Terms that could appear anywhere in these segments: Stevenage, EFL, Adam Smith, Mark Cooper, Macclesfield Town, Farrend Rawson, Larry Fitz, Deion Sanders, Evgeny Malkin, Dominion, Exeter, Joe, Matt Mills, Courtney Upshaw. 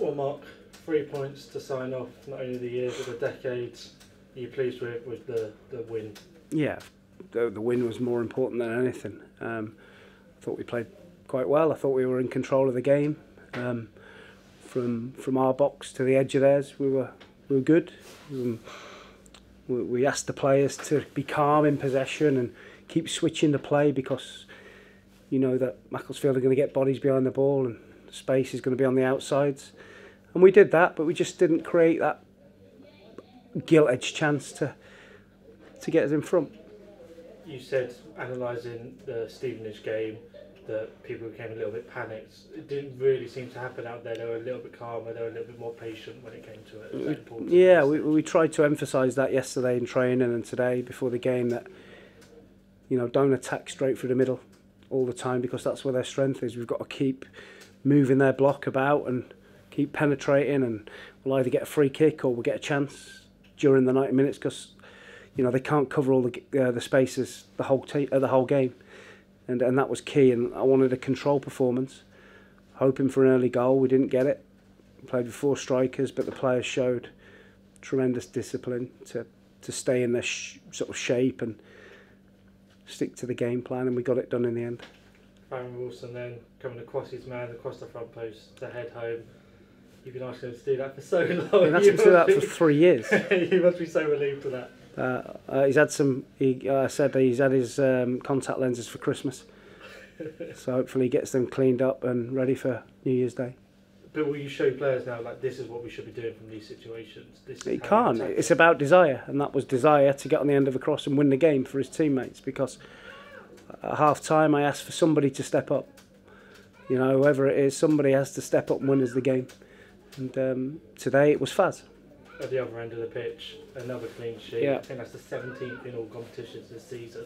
Well, Mark, 3 points to sign off not only the year but the decades. Are you pleased with the win? Yeah, the win was more important than anything. I thought we played quite well. I thought we were in control of the game. From our box to the edge of theirs, we were good. We asked the players to be calm in possession and keep switching the play, because you know that Macclesfield are going to get bodies behind the ball and space is going to be on the outsides. And we did that, but we just didn't create that gilt-edged chance to get us in front. You said, analysing the Stevenage game, that people became a little bit panicked. It didn't really seem to happen out there. They were a little bit calmer, they were a little bit more patient when it came to it. Is that important? Yeah, we tried to emphasise that yesterday in training and today before the game, that you know, don't attack straight through the middle all the time, because that's where their strength is. We've got to keep moving their block about and keep penetrating, and we'll either get a free kick or we'll get a chance during the 90 minutes, because you know they can't cover all the spaces the whole game. And that was key, and I wanted a control performance, hoping for an early goal. We didn't get it. We played with 4 strikers, but the players showed tremendous discipline to stay in their sort of shape and stick to the game plan, and we got it done in the end. Farrend Rawson then coming across his man, across the front post to head home. You've been asking him to do that for so long. I've been asking him to do that for 3 years. You must be so relieved for that. He's had some. He said that he's had his contact lenses for Christmas, so hopefully he gets them cleaned up and ready for New Year's Day. But will you show players now, like, this is what we should be doing from these situations? This is, he can't. It's about desire, and that was desire to get on the end of a cross and win the game for his teammates. Because at half time, I asked for somebody to step up. You know, whoever it is, somebody has to step up and win us the game. And today it was Faz. At the other end of the pitch, another clean sheet. Yeah. I think that's the 17th in all competitions this season.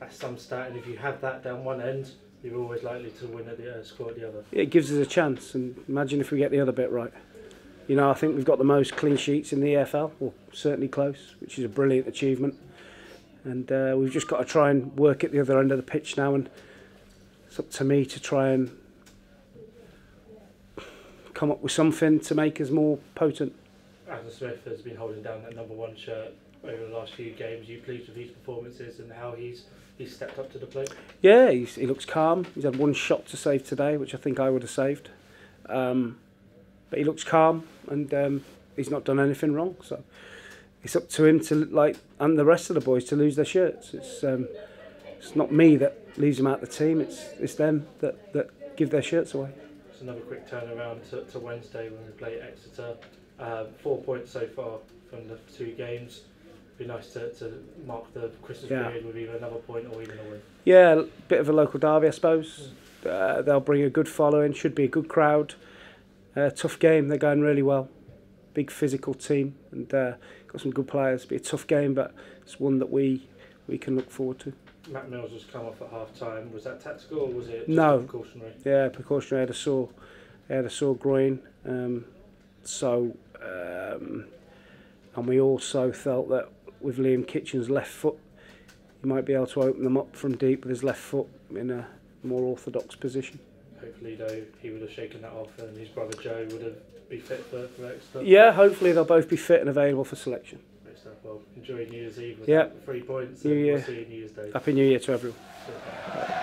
That's some stat, and if you have that down one end, you're always likely to win at the score at the other. It gives us a chance, and imagine if we get the other bit right. You know, I think we've got the most clean sheets in the EFL, or certainly close, which is a brilliant achievement. And we've just got to try and work at the other end of the pitch now, and it's up to me to try and come up with something to make us more potent. Adam Smith has been holding down that #1 shirt over the last few games. Are you pleased with his performances and how he's stepped up to the plate? Yeah, he looks calm. He's had 1 shot to save today, which I think I would have saved. But he looks calm, and he's not done anything wrong. So it's up to him to, like, and the rest of the boys to lose their shirts. It's not me that leaves them out the team. It's them that give their shirts away. It's another quick turnaround to Wednesday when we play Exeter. 4 points so far from the 2 games. It'd be nice to mark the Christmas period with either another point or even a win. Yeah, a bit of a local derby, I suppose. They'll bring a good following, should be a good crowd. Tough game, they're going really well. Big physical team, and got some good players. It'll be a tough game, but it's one that we can look forward to. Matt Mills has come off at half time. Was that tactical or was it just precautionary? Yeah, precautionary. He had a sore groin. And we also felt that with Liam Kitchen's left foot, he might be able to open them up from deep with his left foot in a more orthodox position. Hopefully, though, he would have shaken that off, and his brother Joe would have been fit for Exeter. Yeah, hopefully they'll both be fit and available for selection. Great stuff. Well, enjoy New Year's Eve with 3 points. New Year. We'll see you New Year's Day. Happy New Year to everyone. Sure.